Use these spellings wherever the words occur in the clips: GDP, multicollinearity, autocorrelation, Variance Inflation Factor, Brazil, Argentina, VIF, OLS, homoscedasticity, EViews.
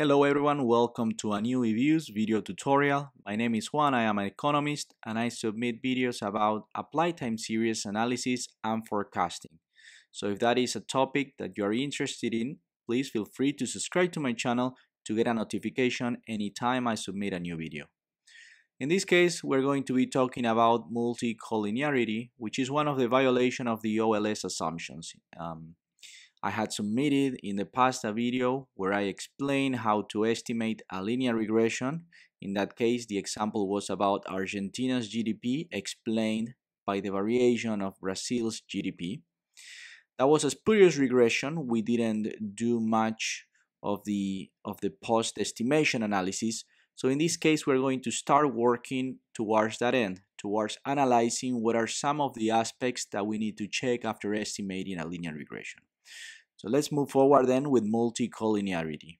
Hello everyone, welcome to a new EViews video tutorial. My name is Juan, I am an economist and I submit videos about applied time series analysis and forecasting. So if that is a topic that you are interested in, please feel free to subscribe to my channel to get a notification anytime I submit a new video. In this case, we're going to be talking about multicollinearity, which is one of the violations of the OLS assumptions. I had submitted in the past a video where I explained how to estimate a linear regression. In that case, the example was about Argentina's GDP explained by the variation of Brazil's GDP. That was a spurious regression. We didn't do much of the post-estimation analysis. So in this case, we're going to start working towards that end, towards analyzing what are some of the aspects that we need to check after estimating a linear regression. So let's move forward then with multicollinearity.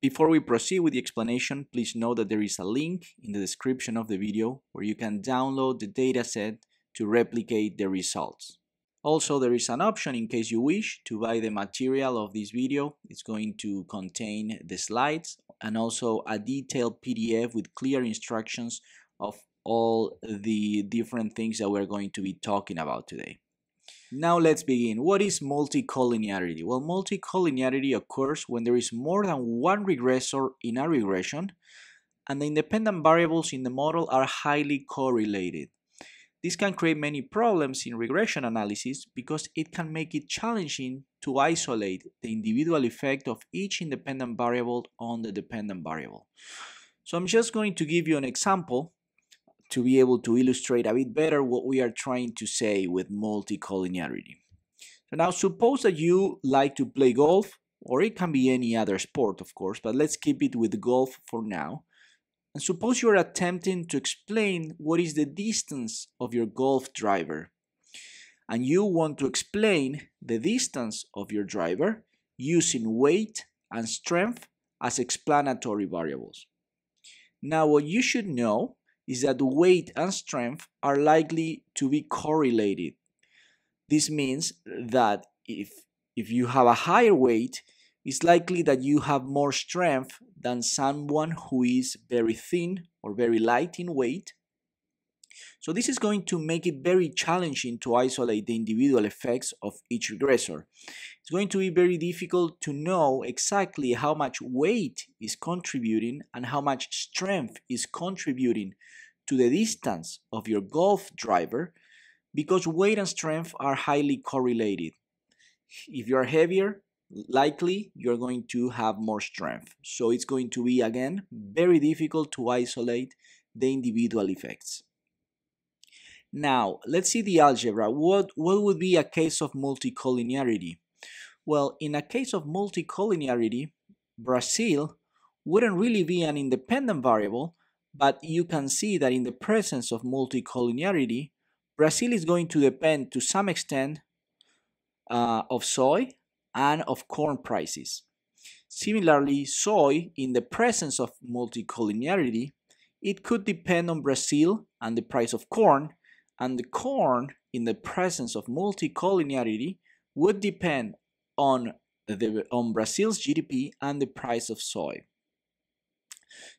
Before we proceed with the explanation, please note that there is a link in the description of the video where you can download the dataset to replicate the results. Also, there is an option in case you wish to buy the material of this video. It's going to contain the slides and also a detailed PDF with clear instructions of all the different things that we're going to be talking about today. Now let's begin. What is multicollinearity? Well, multicollinearity occurs when there is more than one regressor in a regression and the independent variables in the model are highly correlated. This can create many problems in regression analysis because it can make it challenging to isolate the individual effect of each independent variable on the dependent variable. So I'm just going to give you an example to be able to illustrate a bit better what we are trying to say with multicollinearity. So now suppose that you like to play golf, or it can be any other sport of course, but let's keep it with golf for now. And suppose you're attempting to explain what is the distance of your golf driver. And you want to explain the distance of your driver using weight and strength as explanatory variables. Now what you should know is that weight and strength are likely to be correlated. This means that if you have a higher weight, it's likely that you have more strength than someone who is very thin or very light in weight. So this is going to make it very challenging to isolate the individual effects of each regressor. It's going to be very difficult to know exactly how much weight is contributing and how much strength is contributing to the distance of your golf driver, because weight and strength are highly correlated. If you are heavier, likely you're going to have more strength. So it's going to be, again, very difficult to isolate the individual effects. Now, let's see the algebra. What would be a case of multicollinearity? Well, in a case of multicollinearity, Brazil wouldn't really be an independent variable, but you can see that in the presence of multicollinearity, Brazil is going to depend to some extent of soy and of corn prices. Similarly, soy, in the presence of multicollinearity, it could depend on Brazil and the price of corn, and the corn, in the presence of multicollinearity, would depend on Brazil's GDP and the price of soy.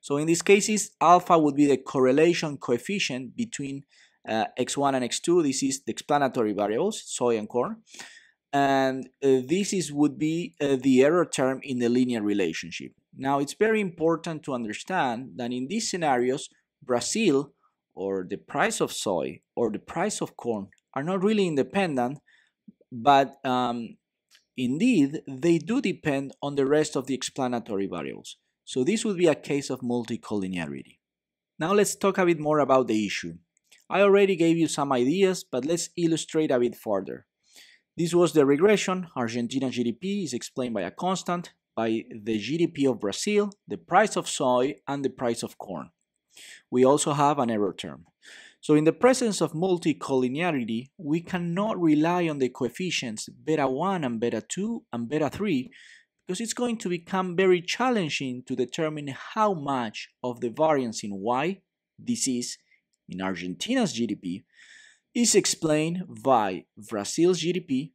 So in these cases, alpha would be the correlation coefficient between x1 and x2. This is the explanatory variables, soy and corn. And this would be the error term in the linear relationship. Now, it's very important to understand that in these scenarios, Brazil, or the price of soy, or the price of corn are not really independent, but indeed they do depend on the rest of the explanatory variables. So this would be a case of multicollinearity. Now let's talk a bit more about the issue. I already gave you some ideas, but let's illustrate a bit further. This was the regression. Argentina's GDP is explained by a constant, by the GDP of Brazil, the price of soy, and the price of corn. We also have an error term. So in the presence of multicollinearity, we cannot rely on the coefficients beta 1 and beta 2 and beta 3 because it's going to become very challenging to determine how much of the variance in Y, this is in Argentina's GDP, is explained by Brazil's GDP,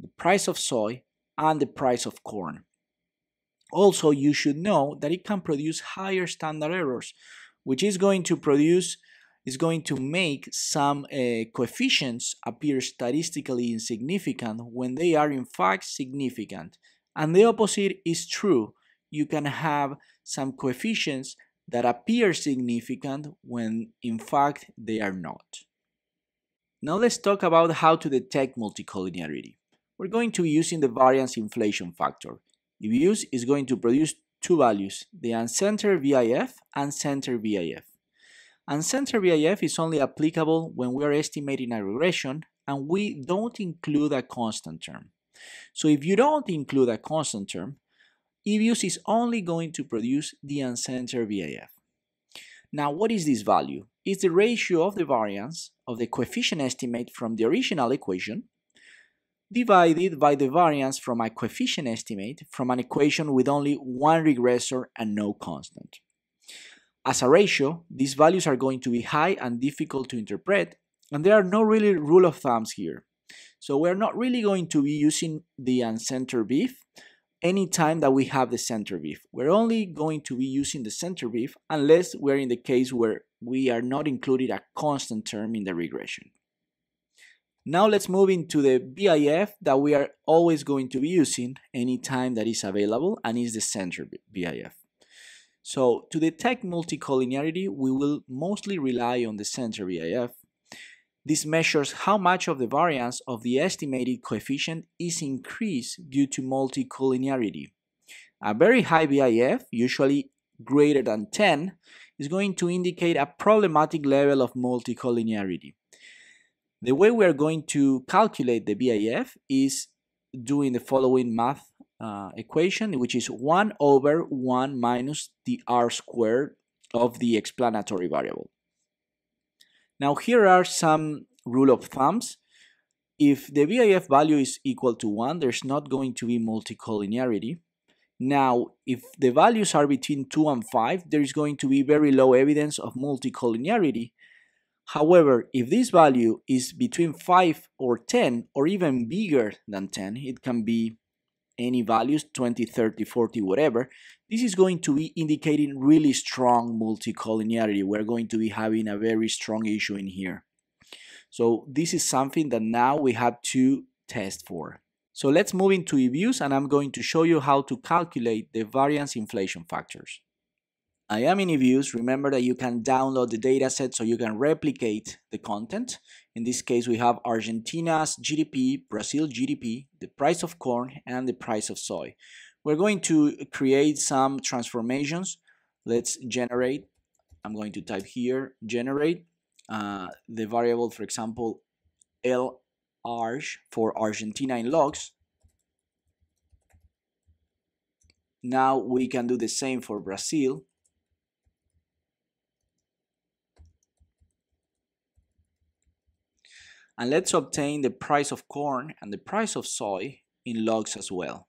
the price of soy, and the price of corn. Also, you should know that it can produce higher standard errors, which is going to make some coefficients appear statistically insignificant when they are in fact significant. And the opposite is true. You can have some coefficients that appear significant when in fact they are not. Now let's talk about how to detect multicollinearity. We're going to be using the variance inflation factor. EViews is going to produce two values, the uncentered VIF and centered VIF. Uncentered VIF is only applicable when we are estimating a regression and we don't include a constant term. So if you don't include a constant term, EViews is only going to produce the uncentered VIF. Now, what is this value? It's the ratio of the variance of the coefficient estimate from the original equation divided by the variance from a coefficient estimate from an equation with only one regressor and no constant. As a ratio, these values are going to be high and difficult to interpret, and there are no really rule of thumbs here. So we're not really going to be using the uncentered VIF anytime that we have the centered VIF. We're only going to be using the centered VIF unless we're in the case where we are not included a constant term in the regression. Now let's move into the VIF that we are always going to be using anytime that is available, and is the centered VIF. So to detect multicollinearity, we will mostly rely on the centered VIF. This measures how much of the variance of the estimated coefficient is increased due to multicollinearity. A very high VIF, usually greater than 10, is going to indicate a problematic level of multicollinearity. The way we are going to calculate the VIF is doing the following math equation, which is 1 over 1 minus the R squared of the explanatory variable. Now here are some rule of thumbs. If the VIF value is equal to 1, there's not going to be multicollinearity. Now, if the values are between 2 and 5, there is going to be very low evidence of multicollinearity. However, if this value is between 5 or 10, or even bigger than 10, it can be any values, 20, 30, 40, whatever, this is going to be indicating really strong multicollinearity. We're going to be having a very strong issue in here. So this is something that now we have to test for. So let's move into EViews, and I'm going to show you how to calculate the variance inflation factors. I am in EViews. Remember that you can download the dataset so you can replicate the content. In this case, we have Argentina's GDP, Brazil GDP, the price of corn, and the price of soy. We're going to create some transformations. Let's generate. I'm going to type here, generate the variable, for example, LARG for Argentina in logs. Now we can do the same for Brazil. And let's obtain the price of corn and the price of soy in logs as well.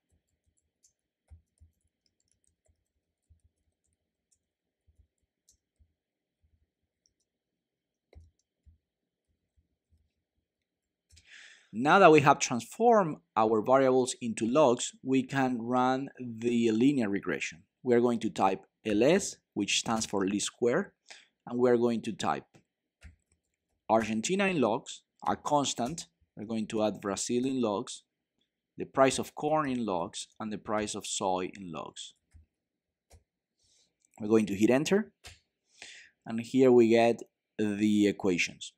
Now that we have transformed our variables into logs, we can run the linear regression. We're going to type LS, which stands for least square, and we're going to type Argentina in logs, a constant, we're going to add Brazil in logs, the price of corn in logs, and the price of soy in logs. We're going to hit enter, and here we get the equations.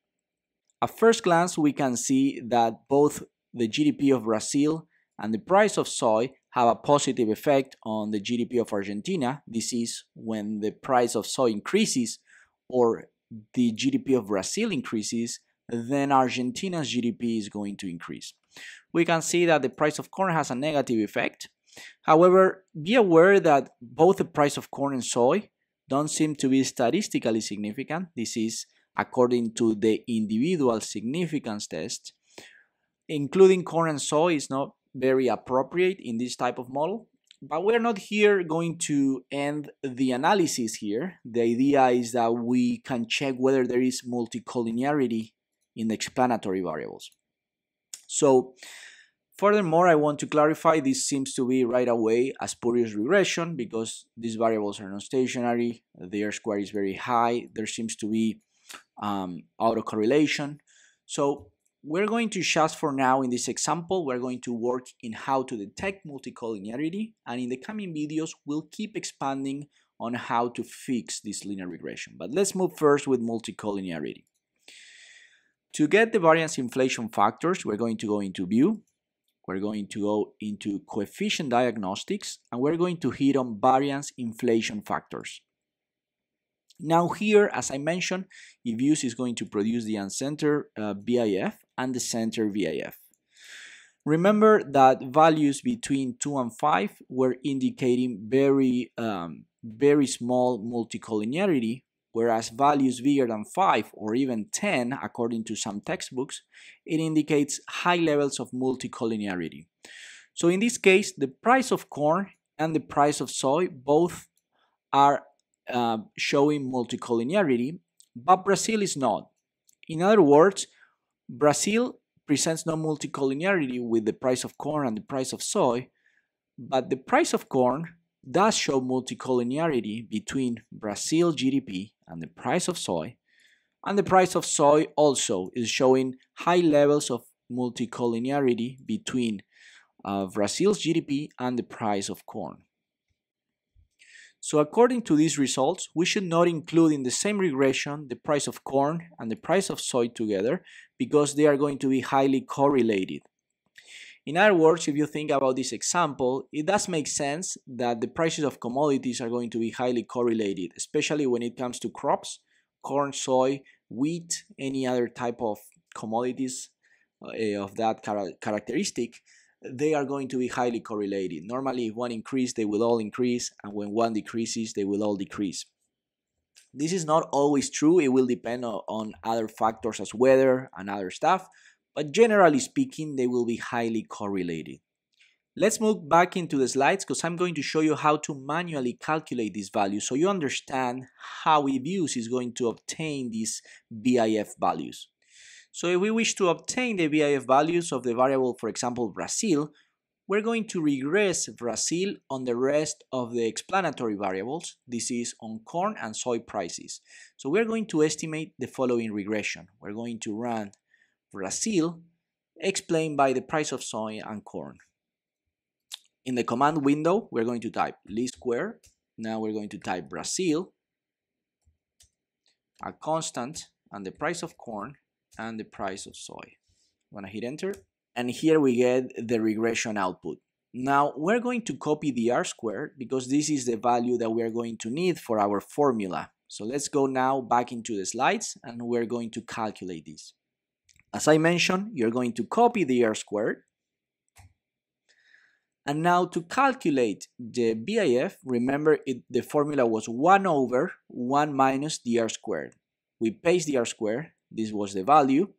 At first glance, we can see that both the GDP of Brazil and the price of soy have a positive effect on the GDP of Argentina. This is when the price of soy increases or the GDP of Brazil increases, then Argentina's GDP is going to increase. We can see that the price of corn has a negative effect. However, be aware that both the price of corn and soy don't seem to be statistically significant. This is according to the individual significance test. Including corn and soy is not very appropriate in this type of model, but we're not here going to end the analysis here. The idea is that we can check whether there is multicollinearity in the explanatory variables. So Furthermore, I want to clarify this seems to be right away a spurious regression because these variables are non-stationary, their R-squared is very high, there seems to be autocorrelation. So we're going to just for now in this example, we're going to work in how to detect multicollinearity, and in the coming videos, we'll keep expanding on how to fix this linear regression. But let's move first with multicollinearity. To get the variance inflation factors, we're going to go into View. We're going to go into coefficient diagnostics, and we're going to hit on variance inflation factors. Now here, as I mentioned, EViews is going to produce the uncenter VIF and the center VIF. Remember that values between 2 and 5 were indicating very small multicollinearity, whereas values bigger than 5 or even 10, according to some textbooks, it indicates high levels of multicollinearity. So in this case, the price of corn and the price of soy both are showing multicollinearity, but Brazil is not. In other words, Brazil presents no multicollinearity with the price of corn and the price of soy, but the price of corn does show multicollinearity between Brazil GDP and the price of soy, and the price of soy also is showing high levels of multicollinearity between Brazil's GDP and the price of corn. So according to these results, we should not include in the same regression the price of corn and the price of soy together because they are going to be highly correlated. In other words, if you think about this example, it does make sense that the prices of commodities are going to be highly correlated, especially when it comes to crops, corn, soy, wheat, any other type of commodities of that characteristic, they are going to be highly correlated. Normally, if one increases, they will all increase, and when one decreases, they will all decrease. This is not always true. It will depend on other factors as weather and other stuff. But generally speaking, they will be highly correlated. Let's move back into the slides because I'm going to show you how to manually calculate these values so you understand how EViews is going to obtain these VIF values. So if we wish to obtain the VIF values of the variable, for example, Brazil, we're going to regress Brazil on the rest of the explanatory variables. This is on corn and soy prices. So we're going to estimate the following regression. We're going to run Brazil, explained by the price of soy and corn. In the command window, we're going to type least square. Now we're going to type Brazil, a constant, and the price of corn, and the price of soy. I'm going to hit enter, and here we get the regression output. Now we're going to copy the R-squared because this is the value that we are going to need for our formula. So let's go now back into the slides, and we're going to calculate this. As I mentioned, you're going to copy the R-squared. And now to calculate the VIF, remember the formula was 1 over 1 minus the R-squared. We paste the R-squared, this was the value,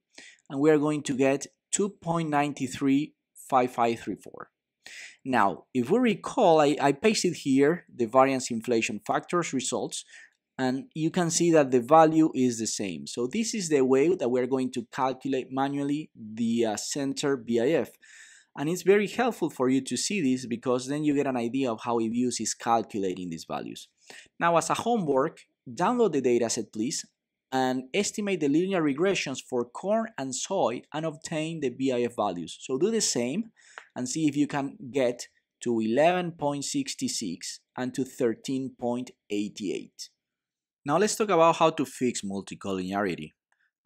and we are going to get 2.935534. Now, if we recall, I pasted here the variance inflation factors results, and you can see that the value is the same. So this is the way that we're going to calculate manually the center VIF. And it's very helpful for you to see this because then you get an idea of how EViews is calculating these values. Now, as a homework, download the dataset, please, and estimate the linear regressions for corn and soy and obtain the VIF values. So do the same and see if you can get to 11.66 and to 13.88. Now let's talk about how to fix multicollinearity.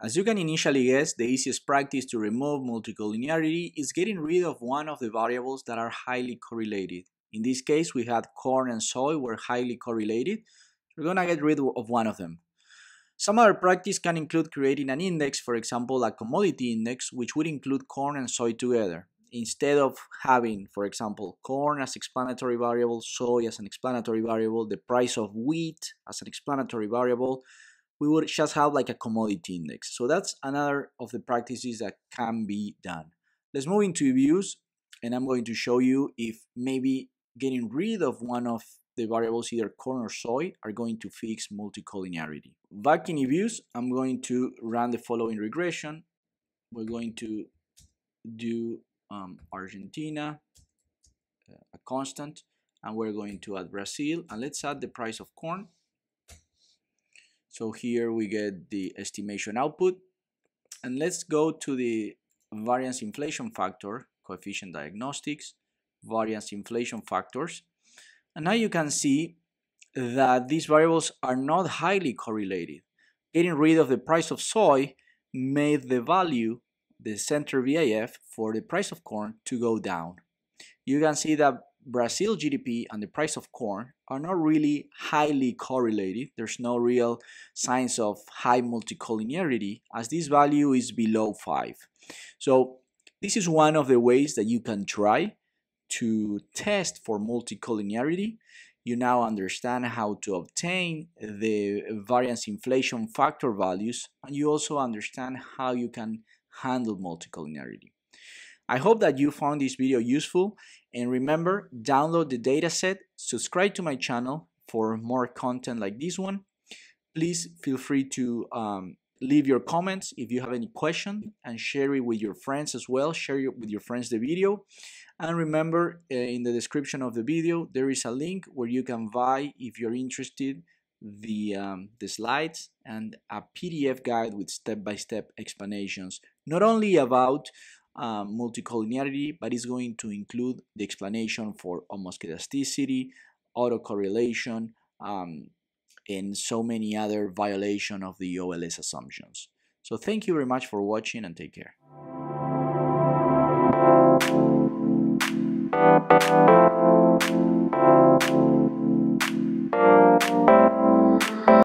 As you can initially guess, the easiest practice to remove multicollinearity is getting rid of one of the variables that are highly correlated. In this case, we had corn and soy were highly correlated. We're gonna get rid of one of them. Some other practice can include creating an index, for example, a commodity index, which would include corn and soy together. Instead of having, for example, corn as explanatory variable, soy as an explanatory variable, the price of wheat as an explanatory variable, we would just have like a commodity index. So that's another of the practices that can be done. Let's move into EViews, and I'm going to show you if maybe getting rid of one of the variables, either corn or soy, are going to fix multicollinearity. Back in EViews, I'm going to run the following regression. We're going to do Argentina, a constant, and we're going to add Brazil, and let's add the price of corn. So here we get the estimation output, and let's go to the variance inflation factor, coefficient diagnostics, variance inflation factors, and now you can see that these variables are not highly correlated. Getting rid of the price of soy made the value, the center VIF for the price of corn, to go down. You can see that Brazil GDP and the price of corn are not really highly correlated. There's no real signs of high multicollinearity, as this value is below 5. So this is one of the ways that you can try to test for multicollinearity. You now understand how to obtain the variance inflation factor values, and you also understand how you can handle multicollinearity. I hope that you found this video useful, and remember, download the dataset, subscribe to my channel for more content like this one. Please feel free to leave your comments if you have any question, and share it with your friends as well. Share it with your friends the video, and remember, in the description of the video there is a link where you can buy, if you're interested, the slides and a PDF guide with step-by-step explanations, not only about multicollinearity, but it's going to include the explanation for homoscedasticity, autocorrelation, and so many other violations of the OLS assumptions. So thank you very much for watching, and take care.